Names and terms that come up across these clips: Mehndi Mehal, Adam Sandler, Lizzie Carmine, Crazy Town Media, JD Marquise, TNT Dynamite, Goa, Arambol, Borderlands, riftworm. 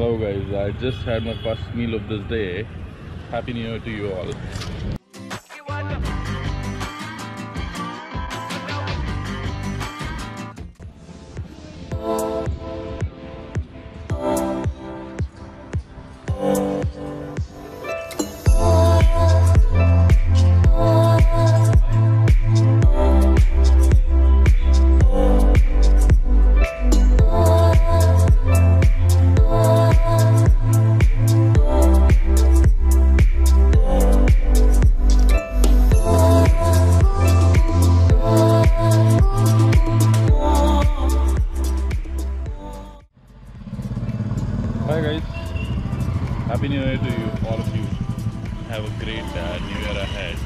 Hello guys, I just had my first meal of this day. Happy New Year to you all. Hi guys, happy new year to you, all of you. Have a great new year ahead.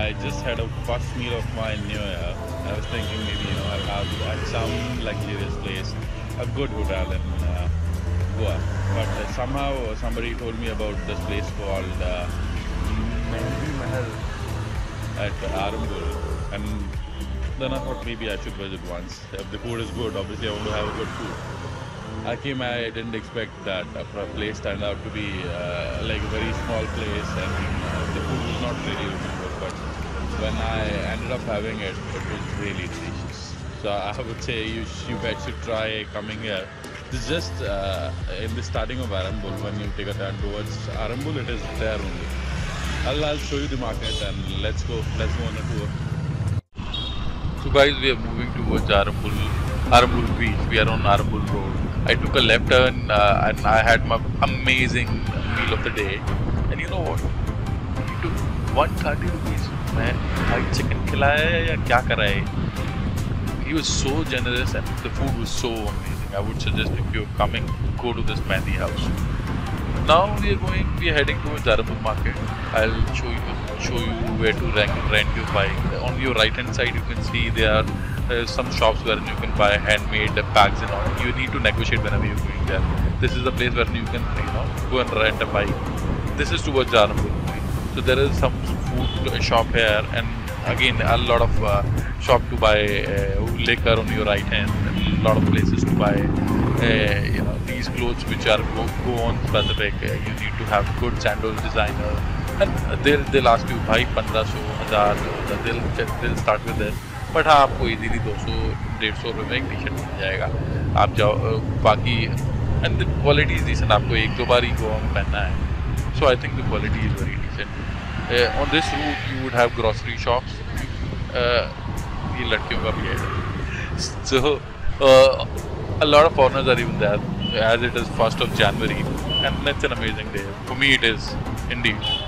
I just had a first meal of my new year. I was thinking maybe I'll have at some luxurious place, a good hotel in Goa. But somehow somebody told me about this place called Mehndi Mehal at Arambol, and then I thought maybe I should visit once. If the food is good, obviously I want to have a good food. I came, I didn't expect that a place turned out to be like a very small place, and the food was not really looking good, but when I ended up having it, it was really delicious. So I would say you guys should try coming here. It's just in the starting of Arambol, when you take a turn towards Arambol, it is there only. I'll show you the market and let's go on a tour. So guys, we are moving towards Arambol beach. We are on Arambol road. I took a left turn and I had my amazing meal of the day. And you know what? He took 130 rupees. Man, I chicken khilaya ya kya karaye? He was so generous and the food was so amazing. I would suggest if you're coming, go to this Mehndi house. Now we are heading towards Arambol market. I'll show you where to rent your bike. On your right hand side, you can see there are some shops where you can buy handmade bags and all. You need to negotiate whenever you're going there. This is the place where you can go and rent a bike. This is towards Arambol. So there is some food shop here, and again a lot of shop to buy liquor on your right hand, and a lot of places to buy these clothes which are go on specific. You need to have good sandal designer, and they'll ask you bhai 1500, 1000. They'll start with it. But हाँ, आपको easily 200-150 रुपये में एक T shirt मिल जाएगा. आप जाओ बाकी and the quality is decent. आपको एक दो बार ही गोवा में पहनना है, so I think the quality is very decent. On this route you would have grocery shops. ये लड़कियों का भी है. So a lot of foreigners are even there as it is 1st of January, and it's an amazing day. For me it is indeed.